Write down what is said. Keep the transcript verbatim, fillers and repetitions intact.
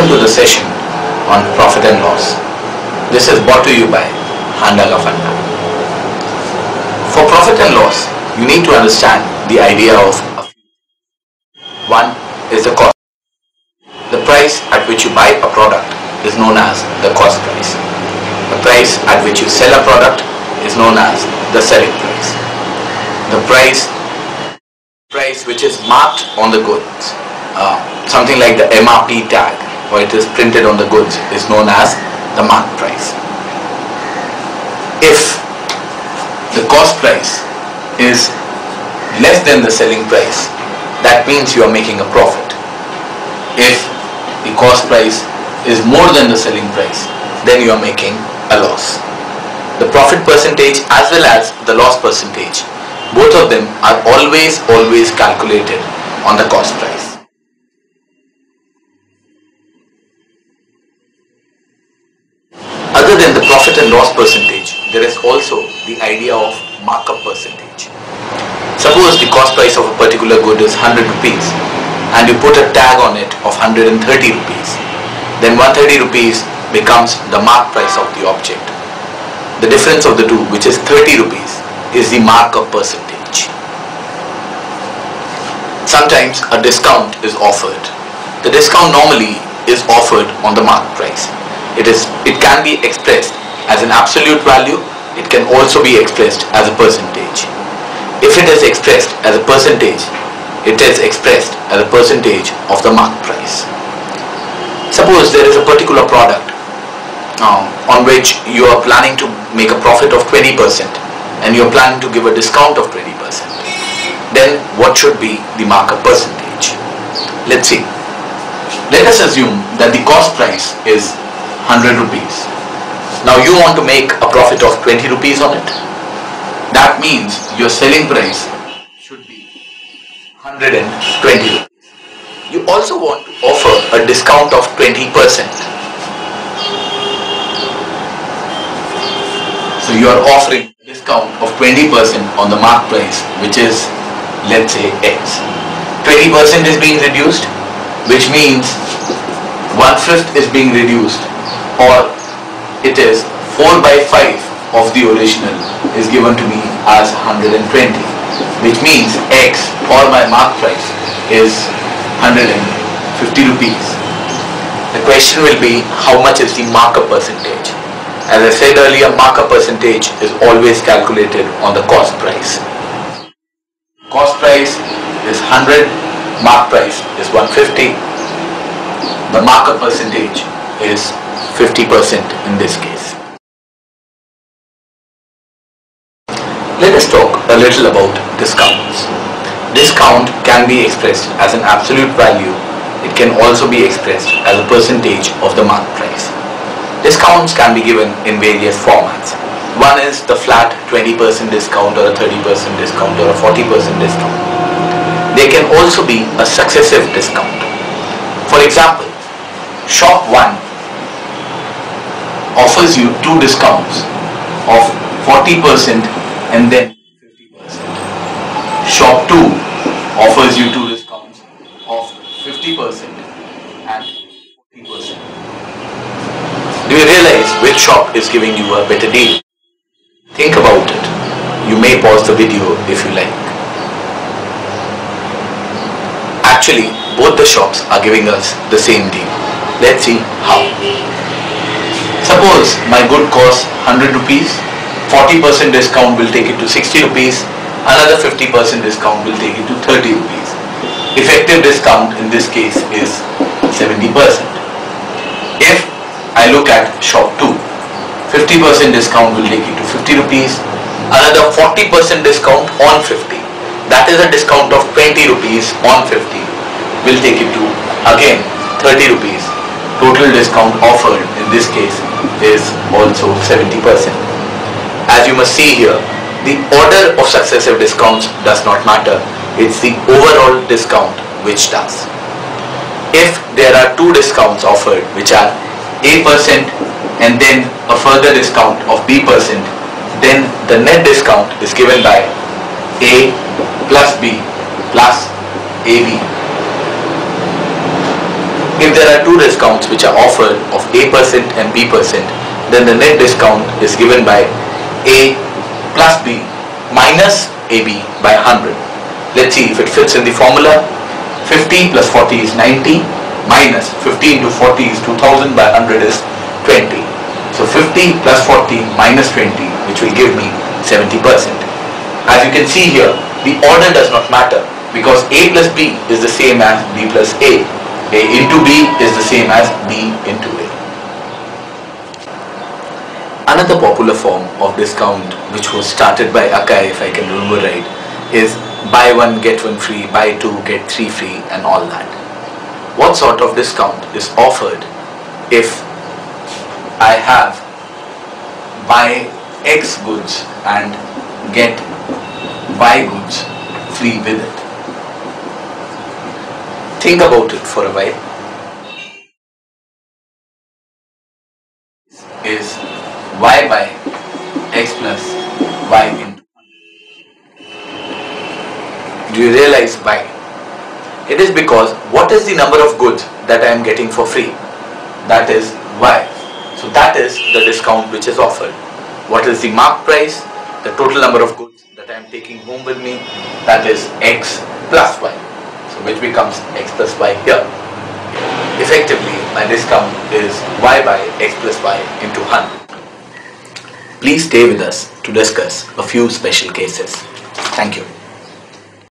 Welcome to the session on profit and loss. This is brought to you by Handa ka Funda. For profit and loss, you need to understand the idea of a few things. One is the cost. The price at which you buy a product is known as the cost price. The price at which you sell a product is known as the selling price. The price, price which is marked on the goods. Uh, something like the M R P tag, where it is printed on the goods, is known as the mark price. If the cost price is less than the selling price, that means you are making a profit. If the cost price is more than the selling price, then you are making a loss. The profit percentage as well as the loss percentage, both of them are always always calculated on the cost price. Other than the profit and loss percentage, there is also the idea of markup percentage. Suppose the cost price of a particular good is one hundred rupees and you put a tag on it of one hundred thirty rupees. Then one hundred thirty rupees becomes the mark price of the object. The difference of the two, which is thirty rupees, is the markup percentage. Sometimes a discount is offered. The discount normally is offered on the mark price. It is. It can be expressed as an absolute value. It can also be expressed as a percentage. If it is expressed as a percentage, it is expressed as a percentage of the mark price. Suppose there is a particular product um, on which you are planning to make a profit of twenty percent and you are planning to give a discount of twenty percent. Then what should be the markup percentage? Let's see. Let us assume that the cost price is one hundred rupees. Now you want to make a profit of twenty rupees on it. That means your selling price should be one hundred twenty rupees. You also want to offer a discount of twenty percent. So you are offering a discount of twenty percent on the mark price, which is, let's say, X. twenty percent is being reduced, which means one fifth is being reduced, or it is four by five of the original is given to me as one hundred twenty, which means X or my mark price is one hundred fifty rupees. The question will be, how much is the markup percentage? As I said earlier, markup percentage is always calculated on the cost price. Cost price is one hundred, mark price is one hundred fifty, the markup percentage is fifty percent in this case. Let us talk a little about discounts. Discount can be expressed as an absolute value. It can also be expressed as a percentage of the mark price. Discounts can be given in various formats. One is the flat twenty percent discount, or a thirty percent discount, or a forty percent discount. There can also be a successive discount. For example, shop one offers you two discounts of forty percent and then fifty percent. Shop two offers you two discounts of fifty percent and forty percent. Do you realize which shop is giving you a better deal? Think about it. You may pause the video if you like. Actually, both the shops are giving us the same deal. Let's see how. Suppose my good costs one hundred rupees, forty percent discount will take it to sixty rupees, another fifty percent discount will take it to thirty rupees. Effective discount in this case is seventy percent. If I look at shop two, fifty percent discount will take it to fifty rupees, another forty percent discount on fifty, that is a discount of twenty rupees on fifty, will take it to again thirty rupees. Total discount offered in this case is also seventy percent. As you must see here, the order of successive discounts does not matter. It's the overall discount which does. If there are two discounts offered, which are A percent and then a further discount of B percent, then the net discount is given by A plus B plus A B. If there are two discounts which are offered of A percent and B percent, then the net discount is given by A plus B minus A B by one hundred. Let's see if it fits in the formula. fifty plus forty is ninety, minus fifteen to forty is two thousand by one hundred is twenty. So fifty plus forty minus twenty, which will give me seventy percent. As you can see here, the order does not matter, because A plus B is the same as B plus A. A into B is the same as B into A. Another popular form of discount, which was started by Akai, if I can remember right, is buy one get one free, buy two get three free, and all that. What sort of discount is offered if I have buy X goods and get Y goods free with it? Think about it for a while. Is Y by X plus Y into one. Do you realize why? It is because what is the number of goods that I am getting for free? That is Y. So that is the discount which is offered. What is the mark price? The total number of goods that I am taking home with me, that is X plus Y. Which becomes X plus Y here. Effectively, my discount is Y by X plus Y into one hundred. Please stay with us to discuss a few special cases. Thank you.